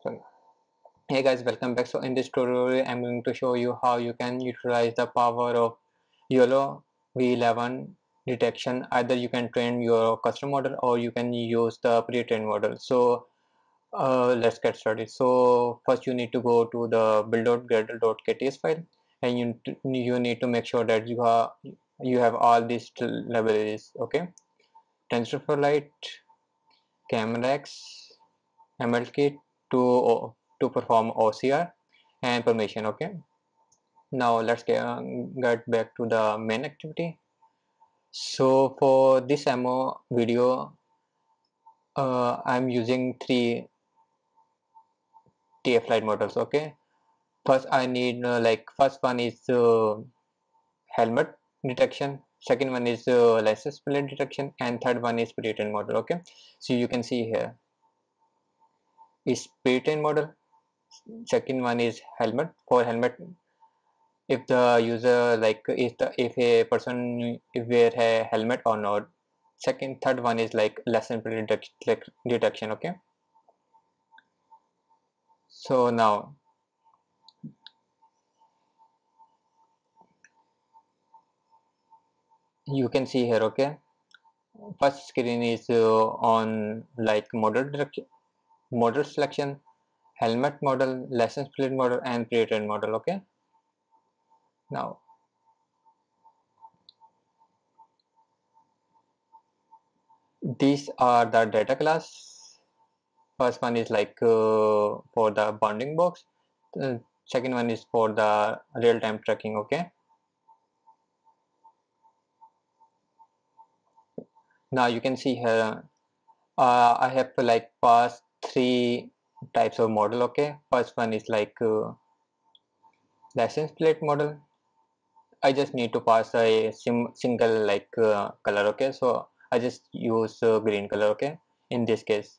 Sorry. Hey guys, welcome back. So in this tutorial I'm going to show you how you can utilize the power of YOLOv11 detection. Either you can train your custom model or you can use the pre-trained model. So let's get started. So first you need to go to the build.gradle.kts file, and you need to make sure that you have all these libraries. Okay, TensorFlow Lite, camerax, mlkit to perform OCR and permission. Okay, now let's get back to the main activity. So for this demo video, I'm using 3 TF-Lite models. Okay, first I need first one is helmet detection, second one is license plate detection, and third one is pre-trained model. Okay, so you can see here is pre-trained model, second one is helmet. For helmet, if the user if a person wear a helmet or not. Second, third one is license plate detection. Okay, so now you can see here. Okay, first screen is on model selection, helmet model, license plate model, and pre-trained model. Okay, now these are the data class. First one is for the bounding box, second one is for the real-time tracking. Okay, now you can see here I have passed 3 types of model. Okay, first one is license plate model. I just need to pass a single color. Okay, so I just use green color. Okay, in this case.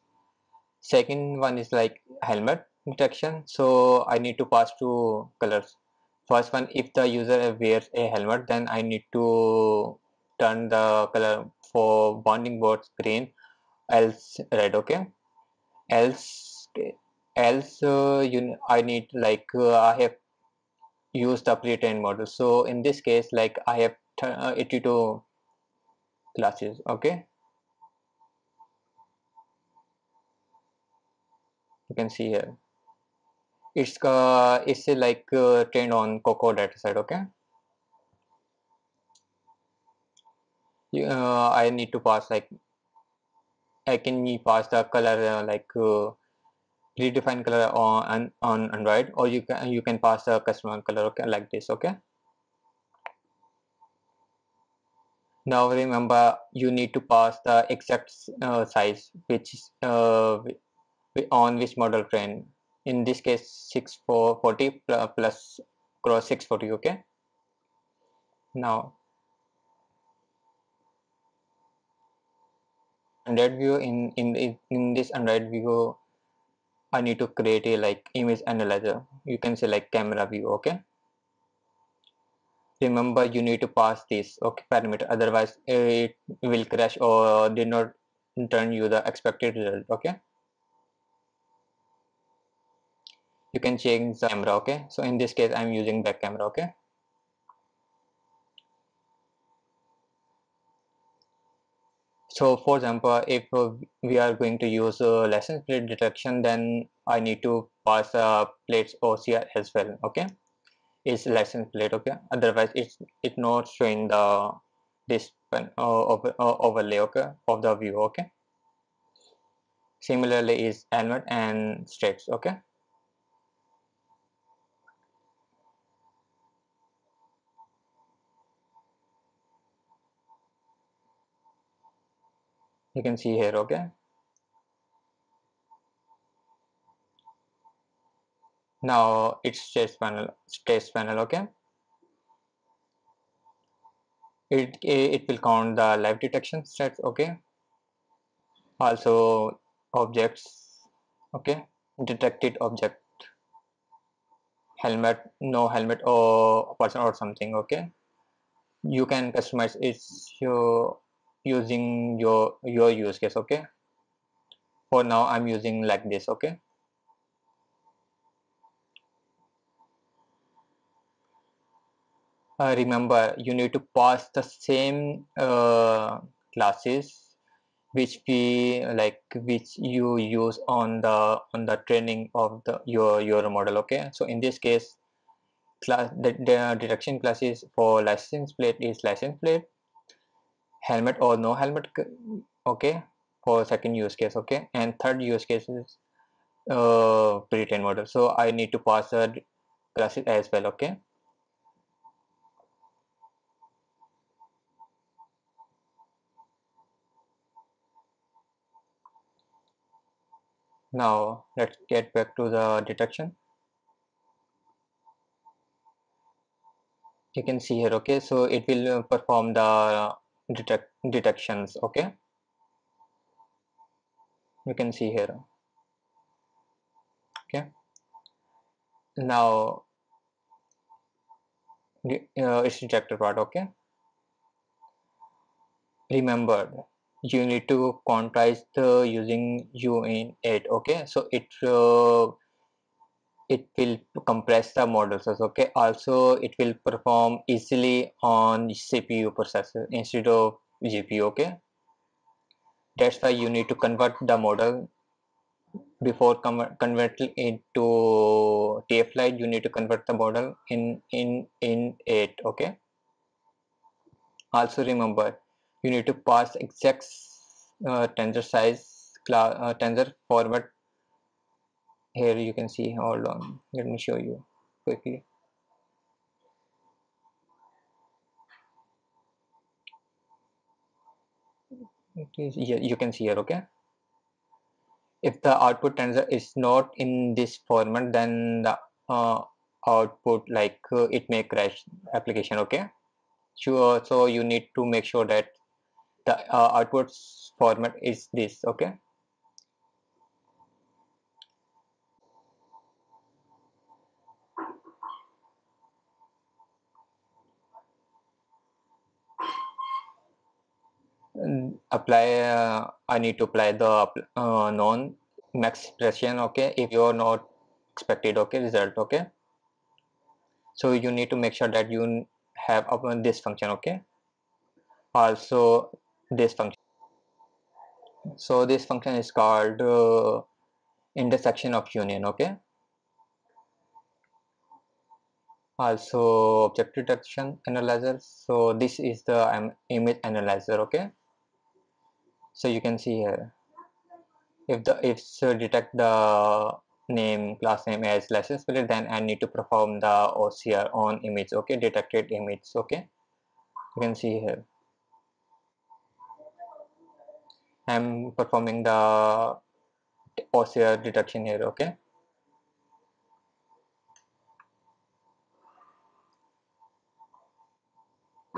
Second one is helmet detection, so I need to pass 2 colors. First one, if the user wears a helmet, then I need to turn the color for bounding box green, else red. Okay, I have used the pre-trained model, so in this case I have 82 classes. Okay, you can see here it's trained on coco dataset. Okay, I can pass the color predefined color on Android, or you can pass the custom color. Okay, like this. Okay, now remember you need to pass the exact size which on which model train. In this case 6440 plus cross 640. Okay, now Android view, in this Android view I need to create a image analyzer. You can say camera view. Okay, remember you need to pass this parameter, otherwise it will crash or did not return you the expected result. Okay, you can change the camera. Okay, so in this case I'm using back camera. Okay, so for example, if we are going to use license plate detection, then I need to pass plates OCR as well. Okay, it's license plate. Okay, otherwise it's not showing the overlay. Okay, of the view. Okay, similarly is helmet and states. Okay, you can see here. Okay, now it's states panel. Okay, it will count the live detection stats. Okay, also objects. Okay, detected object, helmet, no helmet, or person or something. Okay, you can customize using your use case. Okay, for now I'm using like this. Okay, remember you need to pass the same classes which we which you use on the training of the your model. Okay, so in this case class, the detection classes for license plate is license plate, helmet or no helmet, okay, for second use case. Okay, and third use case is pre-trained model, so I need to pass the classes as well. Okay, now let's get back to the detection. You can see here, okay, so it will perform the detections. Okay, you can see here. Okay, now it's detected part. Okay, remember you need to quantize the using INT8. Okay, so it will compress the model size. Okay, also it will perform easily on CPU processor instead of GPU. Okay, that's why you need to convert the model before converting it to TF-Lite. You need to convert the model in INT8. Okay, also remember you need to pass exact tensor size class, tensor format. Here you can see, hold on, let me show you quickly. You can see here. Okay, if the output tensor is not in this format, then the output it may crash application. Okay, sure, so you need to make sure that the output format is this. Okay, apply. I need to apply the non max expression. Okay, if you are not expected okay result. Okay, so you need to make sure that you have upon this function. Okay, also this function. So this function is called intersection of union. Okay, also object detection analyzer. So this is the image analyzer. Okay, so you can see here, if the detect the name class name as license plate, then I need to perform the OCR on image. Okay, detected image. Okay, you can see here I'm performing the OCR detection here. Okay,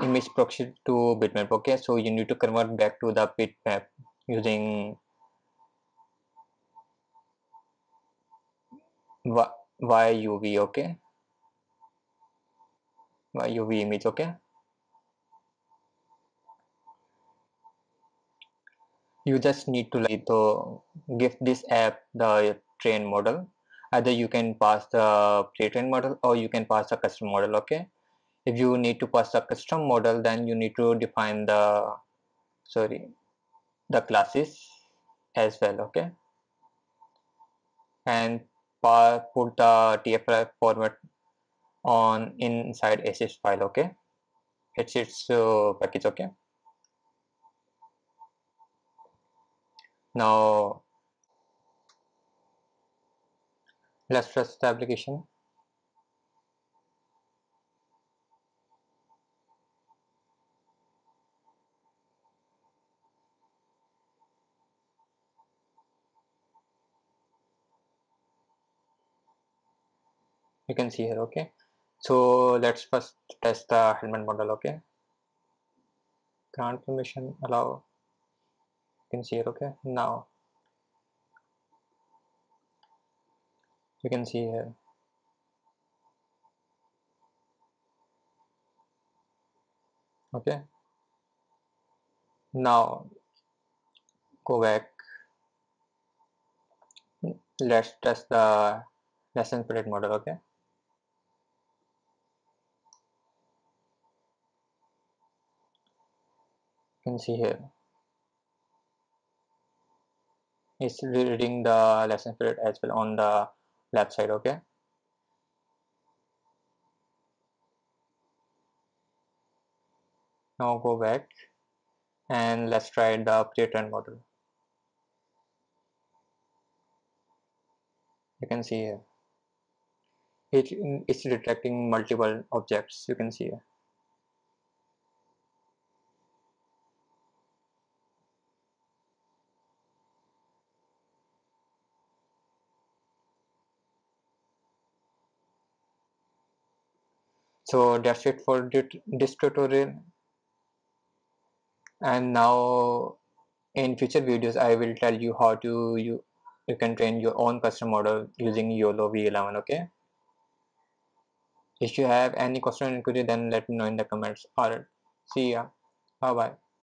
image proxy to bitmap. Okay, so you need to convert back to the bitmap using YUV. okay, YUV image. Okay, you just need to give this app the trained model. Either you can pass the pre-trained model or you can pass the custom model. Okay, if you need to pass the custom model, then you need to define the classes as well. Okay, and put the TF-Lite format on inside assets file. Okay, it's its package. Okay, now let's trust the application. You can see here. Okay, so let's first test the helmet model. Okay, grant permission, allow. You can see here. Okay, now you can see here. Okay, now go back. Let's test the license plate model. Okay, You can see here it's reading the lesson period as well on the left side. Okay, now go back and let's try the pre-trained model. You can see here it's detecting multiple objects. You can see here. So that's it for this tutorial, and now in future videos I will tell you how to you can train your own custom model using YOLOv11. Okay, if you have any question or inquiry, then let me know in the comments. All right, see ya, bye bye.